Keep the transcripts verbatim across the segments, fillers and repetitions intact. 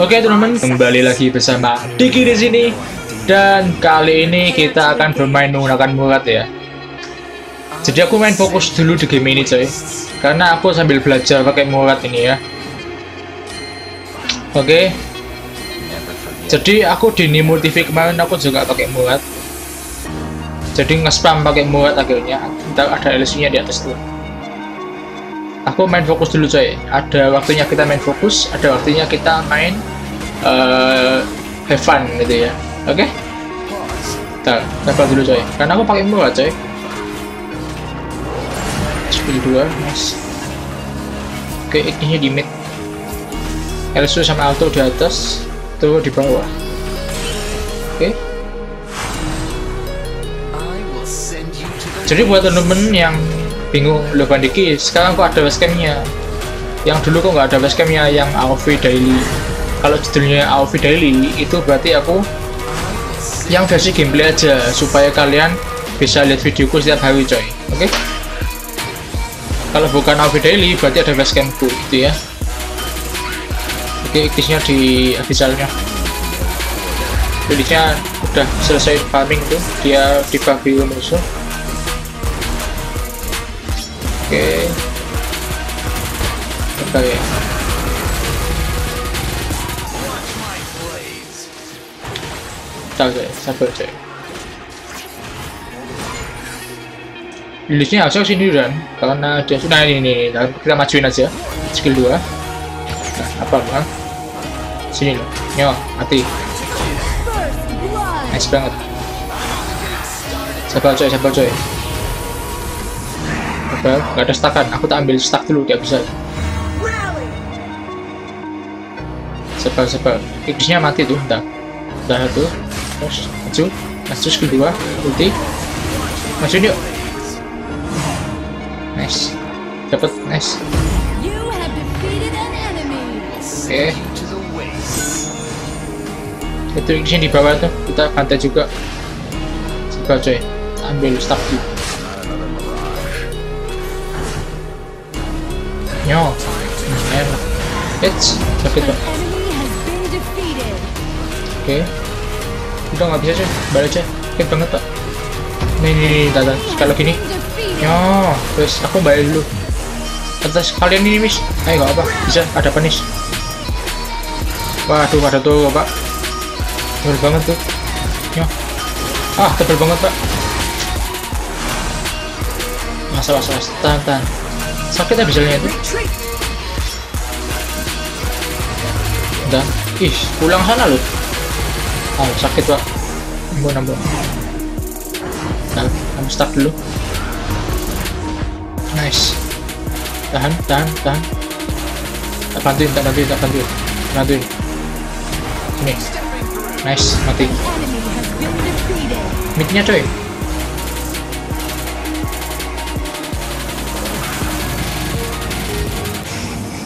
Oke teman-teman, kembali lagi bersama Diki di sini, dan kali ini kita akan bermain menggunakan Murad ya. Jadi aku main fokus dulu di game ini coy, karena aku sambil belajar pakai Murad ini ya. Oke, jadi aku di Nemo T V kemarin aku juga pakai Murad, jadi nge-spam pakai Murad akhirnya. Ntar ada L C-nya di atas tuh. Aku main fokus dulu coy, ada waktunya kita main fokus, ada waktunya kita main uh, have fun gitu ya. Oke, okay? Ntar, ntar dulu coy, karena aku pakai murah coy. Sepuluh dua, nice. Oke, okay, ini di mid, Elsu sama Alto di atas, tuh di bawah. Oke, okay. Jadi buat temen-temen yang bingung lupa Diki, sekarang kok ada webcamnya. Yang dulu kok nggak ada webcamnya, yang AoV Daily. Kalau judulnya AoV Daily itu berarti aku yang versi gameplay aja, supaya kalian bisa lihat videoku setiap hari coy. Oke, okay? Kalau bukan AoV Daily berarti ada webcamku gitu ya. Oke, okay, kisnya di abisalnya, kisnya udah selesai farming tuh, dia di bagi musuh. Oke, okay. Oke, okay. Tahu deh, sabar deh. Lilisnya harusnya sini dan karena dia sudah ini nih, kita majuin aja. Skill dua. Nah, apa bang? Sini loh, nyawa, mati. Nice banget. Sabar coy, sabar coy. Gak ada stakan, aku tak ambil stack dulu dia bisa. Sebab sebab X-nya mati tuh, entar. Udah tuh. Terus maju, maju kedua, ulti. Maju yuk. Nice. Dapat, nice. Oke. Itu X-nya di bawah tuh, kita pantai juga. Sebab coy, ambil stack dulu. Nyo, it's sakit banget. Oke, udah nggak bisa sih, balik aja, sakit banget pak. Nih nih nih, tata kalau gini, nyo, terus aku balik dulu. Atas kalian ini mis, eh nggak apa, bisa ada penis. Waduh, ada tuh pak, tebal banget tuh, nyo, ah tebal banget pak. Masalah masalah, tahan tahan. Sakit ya bisalnya itu. Udah. Ih, pulang sana loh. Oh, sakit pak. Nambah nambah. Nah, nambah start dulu. Nice. Tahan, tahan, tahan. Tak bantuin, tak bantuin, tak bantuin. Bantuin. Ini. Nice, mati. Mid-nya coy.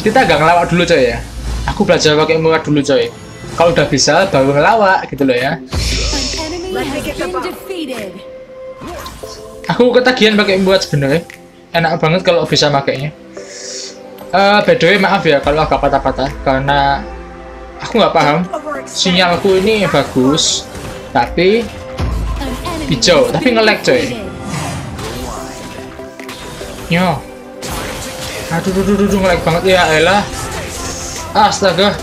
Kita agak ngelawak dulu coy ya. Aku belajar pakai Murad dulu coy. Kalau udah bisa baru ngelawak gitu loh ya. Aku ketagihan pakai Murad sebenarnya. Enak banget kalau bisa makainya. Uh, by the way maaf ya kalau agak patah-patah karena aku nggak paham. Sinyalku ini bagus tapi hijau tapi nge-lag coy. Yo. Aduh, aduh, aduh, aduh, ngelag banget ya, elah. Astaga.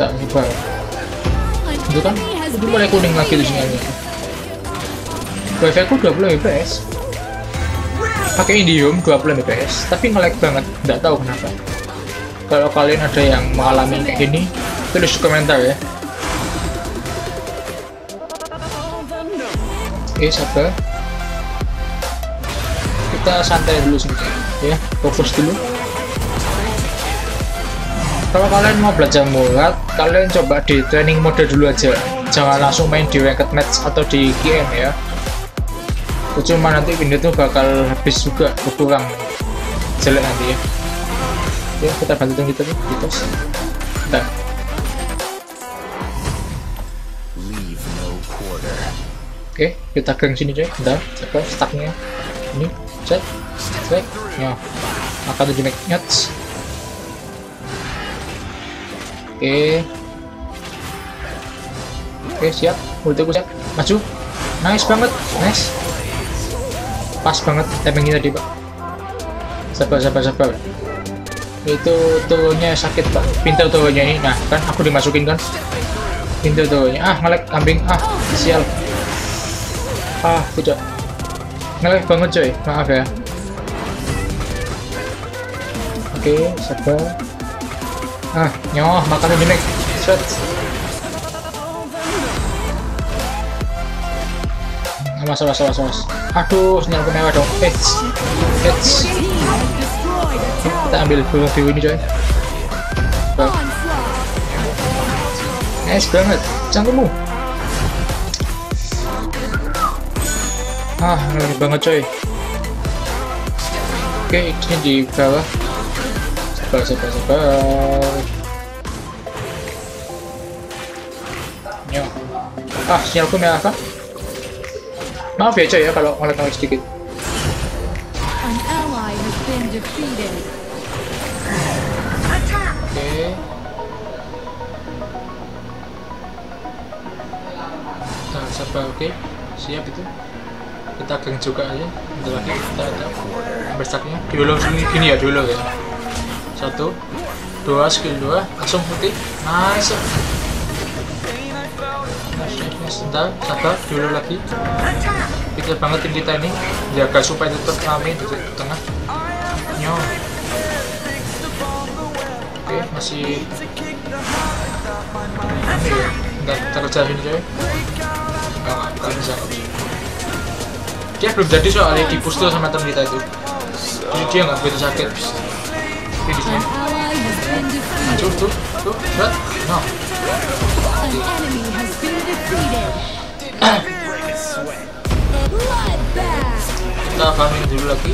Tak lupa. Itu kan, itu mulai kuning lagi tuh sinyalnya. Wifi ku dua puluh M B P S. Pakai Indium dua puluh M B P S, tapi ngelag banget, nggak tahu kenapa. Kalau kalian ada yang mengalami kayak gini, tulis komentar ya. Eh, sabar. Kita santai dulu sini ya, fokus dulu. Kalau kalian mau belajar Murad, kalian coba di training mode dulu aja, jangan langsung main di ranked match atau di G M ya, cuma nanti window tuh bakal habis juga, berkurang jelek nanti ya. Ya kita bantu kita tuh gitu. Nah, oke kita geng sini coy, bentar coba stacknya ini. Set, set, nyok, maka tuh di make nyot. Oke. Oke, siap. Ultiku siap. Maju. Nice banget. Nice. Pas banget timing tadi, Pak. Sabar, sabar, sabar. Itu turunnya sakit, Pak. Pintu turunnya ini. Nah, kan aku dimasukin kan. Pintu turunnya. Ah, ngelag kambing. Ah, sial. Ah, pucat. Ngelag banget, coy. Maaf ya. Oke, sabar. Ah, nyoh, makan jemek. Shot. Awas, awas, awas, awas. Aduh, sinyal merah dong. Hits. Hits. Kita ambil burung biru ini, coy. Nice banget. Canggungmu. Ah, ngeri banget, coy. Oke, ini di bawah. Sabar, sabar, sabar. Yo. Ah, sinyalku merah kah? Maaf ya, coy, ya kalau ngelag-ngelag sedikit. Oke. Nah, sabar, oke. Siap itu. Kita geng juga aja. Bentar lagi kita ambil stacknya. Diulur sini gini ya, diulur ya. Satu, dua, skill dua, langsung putih. Nice. Sebentar, sabar, dulu lagi. Pikir banget tim kita ini, jaga supaya tetap rame di tengah. Nyo. Oke, masih. Bentar, kita kerjain ini, coy. Enggak, kita bisa. Dia belum jadi soalnya dipus tuh sama tim kita itu. Jadi dia nggak begitu sakit. Finisnya. Hancur tuh, tuh, berat. No. Kita farming dulu lagi.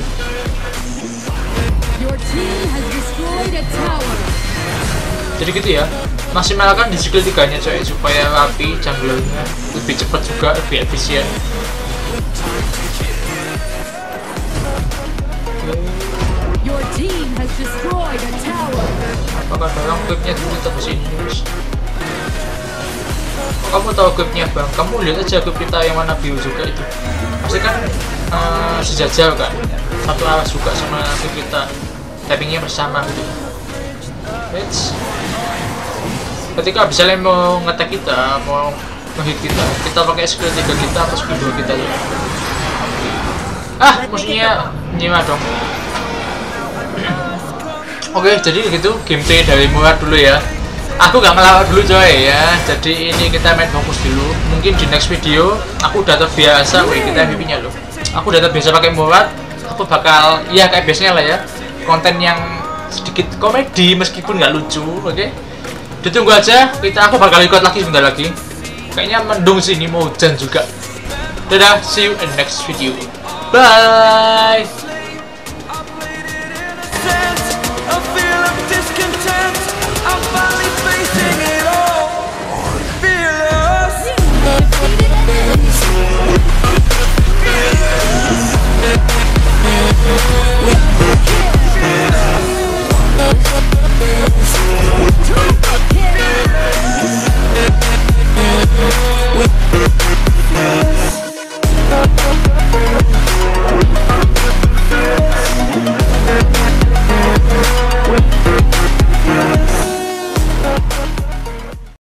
Jadi gitu ya, maksimalkan di skill tiga nya coy, supaya rapi junglernya lebih cepat juga, lebih efisien. Apakah barang clipnya dulu tembus ini? Kamu tahu grupnya bang, kamu lihat aja grup kita yang warna biru juga itu pasti kan uh, sejajar kan, satu arah juga sama grup kita, tappingnya bersama gitu. Hits. Ketika misalnya mau ngetek kita, mau ngehit kita, kita pakai skill tiga kita atau skill dua kita ya. Ah, musuhnya Nemo dong. Oke, jadi gitu gameplay dari Murad dulu ya. Aku gak ngelawak dulu coy ya, jadi ini kita main fokus dulu. Mungkin di next video aku udah terbiasa, weh kita M V P nya loh. Aku udah terbiasa pakai Murad, aku bakal ya kayak biasanya lah ya, konten yang sedikit komedi meskipun gak lucu. Oke, ditunggu aja, kita aku bakal record lagi sebentar lagi. Kayaknya mendung sini mau hujan juga. Dadah, see you in next video. Bye.